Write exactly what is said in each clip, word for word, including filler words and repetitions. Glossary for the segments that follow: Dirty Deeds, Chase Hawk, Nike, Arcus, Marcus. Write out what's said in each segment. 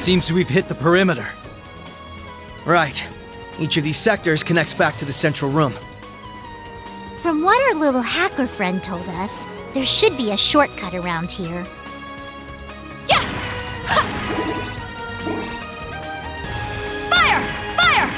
Seems we've hit the perimeter. Right. Each of these sectors connects back to the central room. From what our little hacker friend told us, there should be a shortcut around here. Yeah! Ha! Fire! Fire!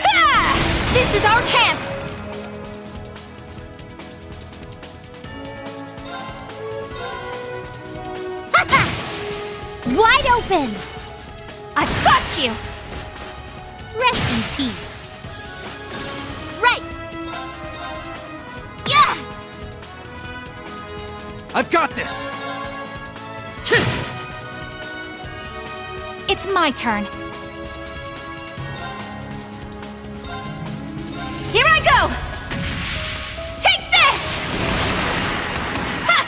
Ha! This is our chance! Wide open! I've got you! Rest in peace. Right! Yeah! I've got this! It's my turn. Here I go! Take this! Ha!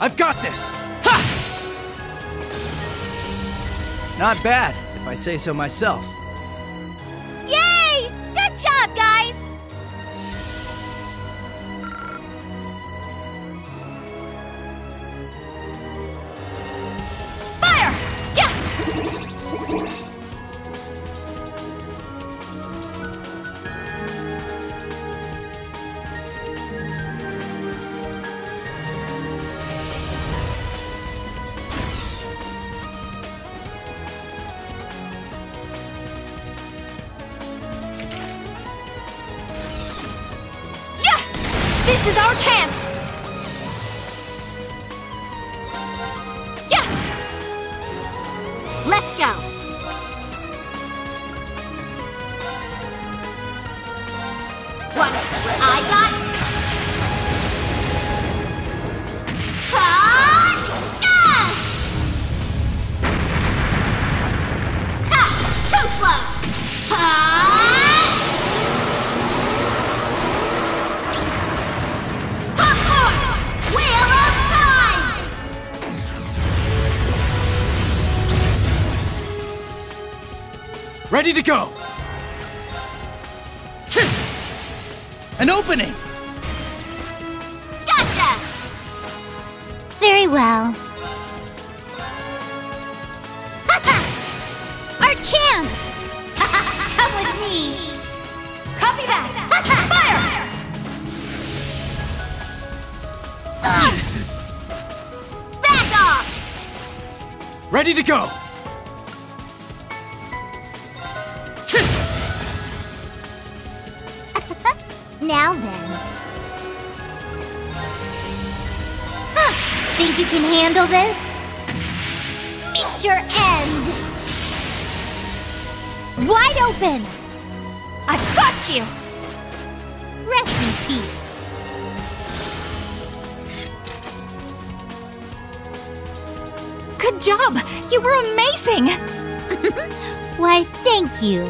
I've got this! Ha! Not bad, if I say so myself. Yay! Good job, guys! Fire! Yeah! This is our chance! Yeah! Let's go! What? I got... Ha! Ha! Too slow! Ha! Ready to go! An opening! Gotcha! Very well. Our chance! Come with me! Copy that! Fire! Uh. Back off! Ready to go! Now then. Huh. Think you can handle this? Meet your end! Wide open! I've got you! Rest in peace. Good job! You were amazing! Why, thank you.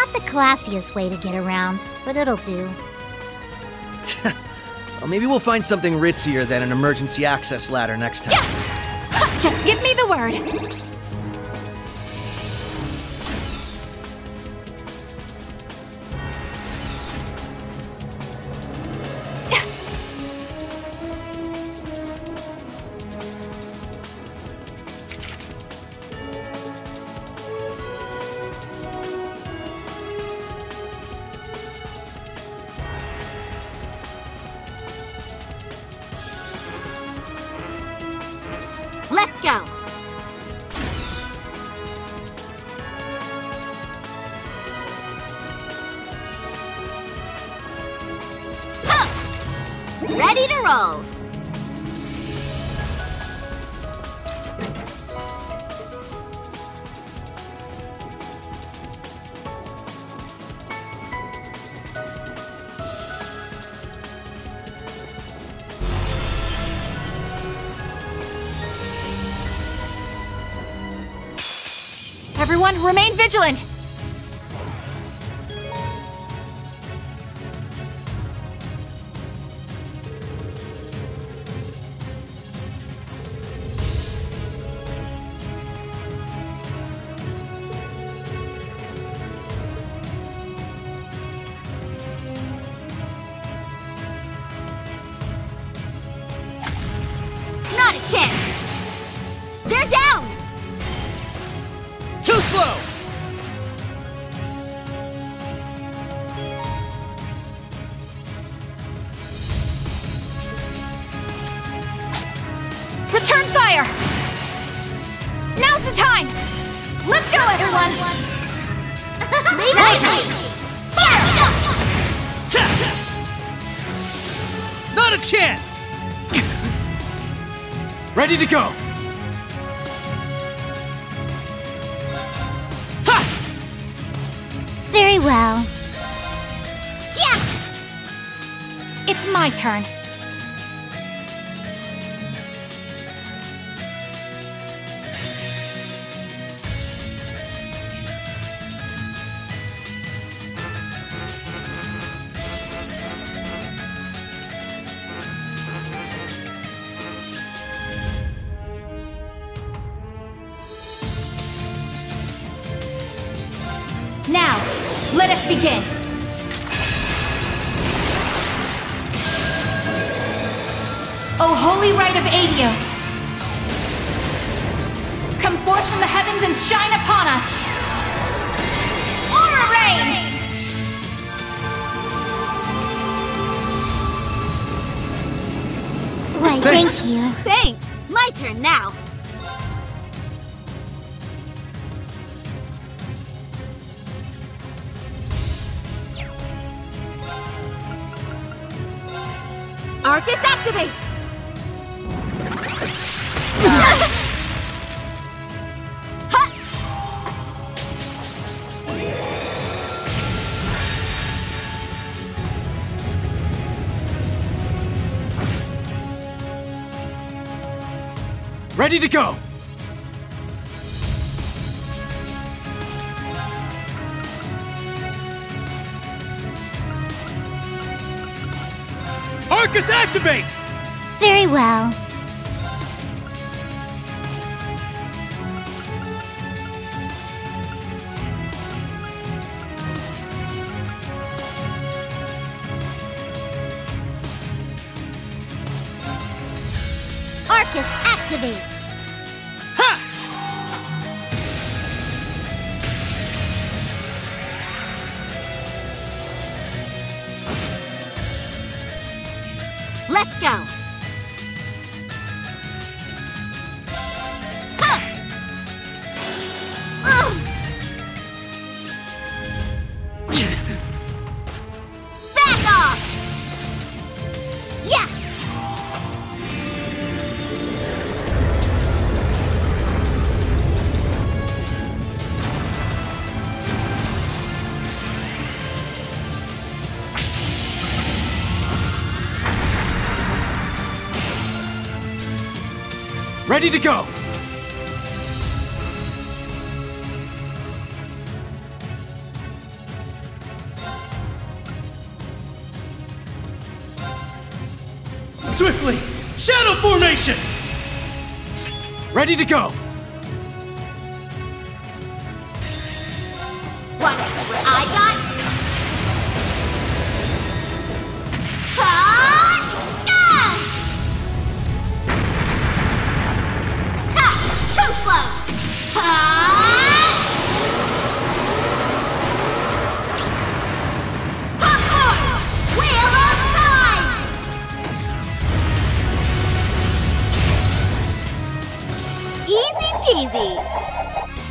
Not the classiest way to get around, but it'll do. Well, maybe we'll find something ritzier than an emergency access ladder next time. Yeah! Just give me the word. Let's go! Huh. Ready to roll! Everyone, remain vigilant! Not a chance! They're down! Too slow! Return fire! Now's the time! Let's go, everyone! Not a chance! Ready to go! Ha! Very well. Yeah! It's my turn. Now, let us begin! O holy rite of Adios! Come forth from the heavens and shine upon us! Aura rain! Why, thanks. Thank you. Thanks! My turn now! Arcus, activate! Ready to go! Marcus, activate! Very well. Arcus, activate! Ha! Let's go! Huh. Back off! Yeah! Ready to go! Swiftly! Shadow formation! Ready to go! What I got? Easy peasy!